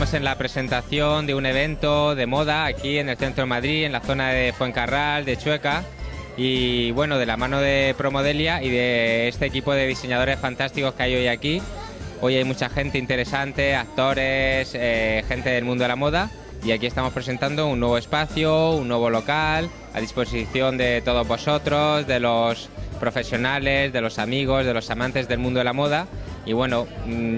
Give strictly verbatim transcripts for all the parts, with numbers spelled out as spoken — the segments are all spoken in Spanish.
estamos en la presentación de un evento de moda aquí en el centro de Madrid, en la zona de Fuencarral, de Chueca, y bueno, de la mano de Promodelia y de este equipo de diseñadores fantásticos que hay hoy aquí. Hoy hay mucha gente interesante, actores, eh, gente del mundo de la moda, y aquí estamos presentando un nuevo espacio, un nuevo local, a disposición de todos vosotros, de los profesionales, de los amigos, de los amantes del mundo de la moda. Y bueno,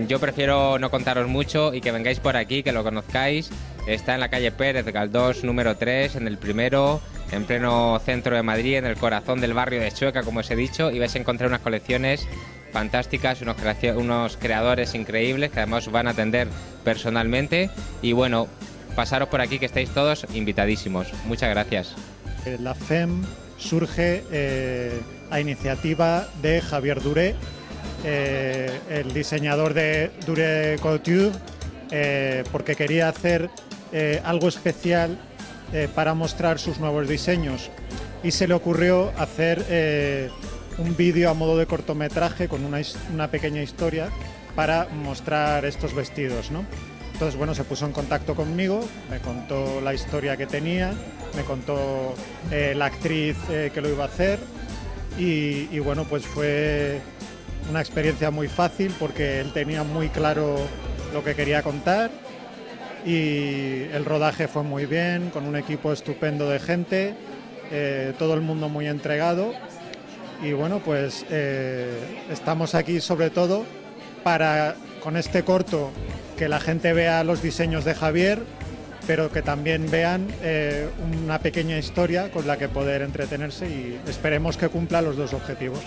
yo prefiero no contaros mucho y que vengáis por aquí, que lo conozcáis. Está en la calle Pérez Galdós número tres, en el primero, en pleno centro de Madrid, en el corazón del barrio de Chueca, como os he dicho, y vais a encontrar unas colecciones fantásticas, unos, unos creadores increíbles que además os van a atender personalmente. Y bueno, pasaros por aquí, que estáis todos invitadísimos. Muchas gracias. La F E M surge eh, a iniciativa de Javier Duré, Eh, el diseñador de Dure Couture, eh, porque quería hacer eh, algo especial eh, para mostrar sus nuevos diseños, y se le ocurrió hacer eh, un vídeo a modo de cortometraje con una, una pequeña historia para mostrar estos vestidos, ¿no? Entonces, bueno, se puso en contacto conmigo, me contó la historia que tenía, me contó eh, la actriz eh, que lo iba a hacer, y, y bueno, pues fue una experiencia muy fácil porque él tenía muy claro lo que quería contar, y el rodaje fue muy bien, con un equipo estupendo de gente, eh, todo el mundo muy entregado, y bueno, pues eh, estamos aquí sobre todo para, con este corto, que la gente vea los diseños de Javier, pero que también vean eh, una pequeña historia con la que poder entretenerse, y esperemos que cumpla los dos objetivos.